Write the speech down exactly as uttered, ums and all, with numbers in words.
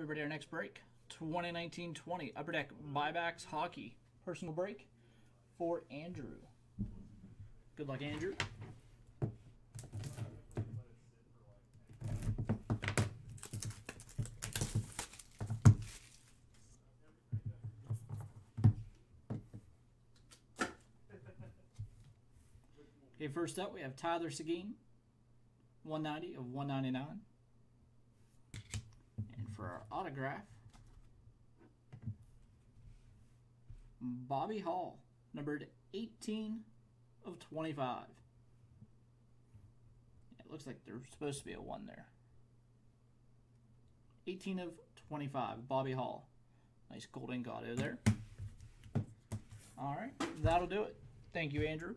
everybody, our next break, twenty nineteen twenty Upper Deck Buybacks Hockey personal break for Andrew. Good luck, Andrew. Okay, first up we have Tyler Seguin, one ninety of one ninety-nine. And for our autograph, Bobby Hall, numbered eighteen of twenty-five. It looks like there's supposed to be a one there. eighteen of twenty-five, Bobby Hall. Nice gold ink auto there. All right, that'll do it. Thank you, Andrew.